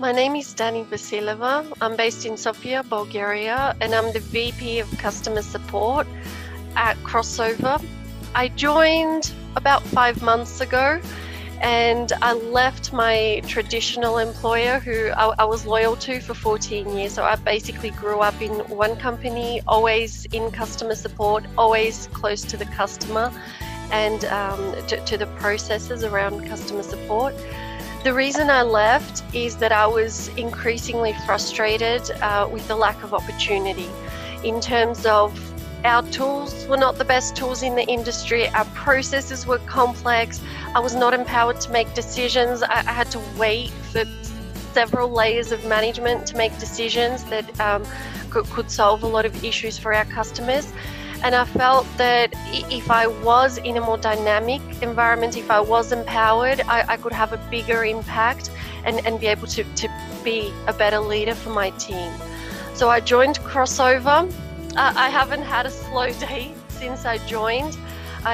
My name is Dani Vasileva. I'm based in Sofia, Bulgaria, and I'm the VP of Customer Support at Crossover. I joined about 5 months ago, and I left my traditional employer who I was loyal to for 14 years. So I basically grew up in one company, always in customer support, always close to the customer and to the processes around customer support. The reason I left is that I was increasingly frustrated with the lack of opportunity in terms of our tools were not the best tools in the industry. Our processes were complex. I was not empowered to make decisions. I had to wait for several layers of management to make decisions that could solve a lot of issues for our customers. And I felt that if I was in a more dynamic environment, if I was empowered, I could have a bigger impact and be able to be a better leader for my team. So I joined Crossover. I haven't had a slow day since I joined.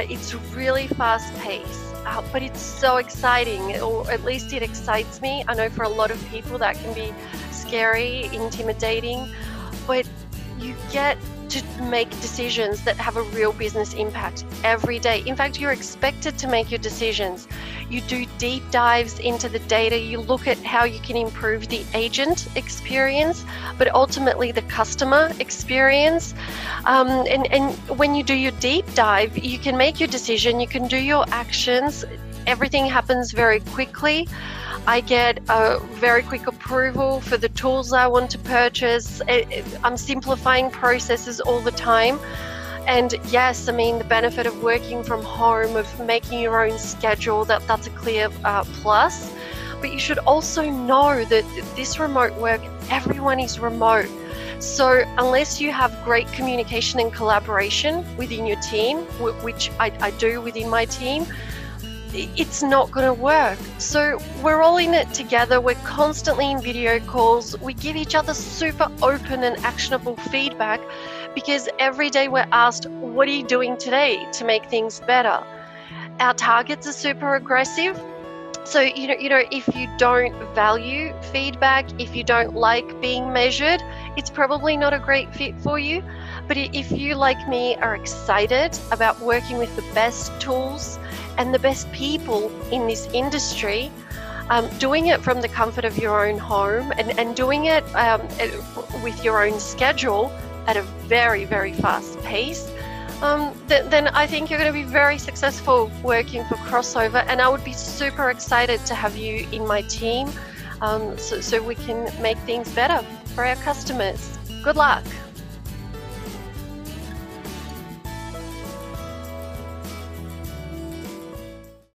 It's really fast paced, but it's so exciting, or at least it excites me. I know for a lot of people that can be scary, intimidating, but you get to make decisions that have a real business impact every day. In fact, you're expected to make your decisions. You do deep dives into the data. You look at how you can improve the agent experience, but ultimately the customer experience. And when you do your deep dive, you can make your decision, you can do your actions. Everything happens very quickly. I get a very quick approval for the tools I want to purchase. I'm simplifying processes all the time. And yes, I mean, the benefit of working from home, of making your own schedule, that's a clear plus. But you should also know that this remote work, everyone is remote. So unless you have great communication and collaboration within your team, which I do within my team, it's not going to work. So we're all in it together. We're constantly in video calls. We give each other super open and actionable feedback because every day we're asked, what are you doing today to make things better? Our targets are super aggressive. So, you know, if you don't value feedback, if you don't like being measured, it's probably not a great fit for you. But if you, like me, are excited about working with the best tools and the best people in this industry, doing it from the comfort of your own home and doing it with your own schedule at a very, very fast pace, then I think you're going to be very successful working for Crossover, and I would be super excited to have you in my team so we can make things better for our customers. Good luck.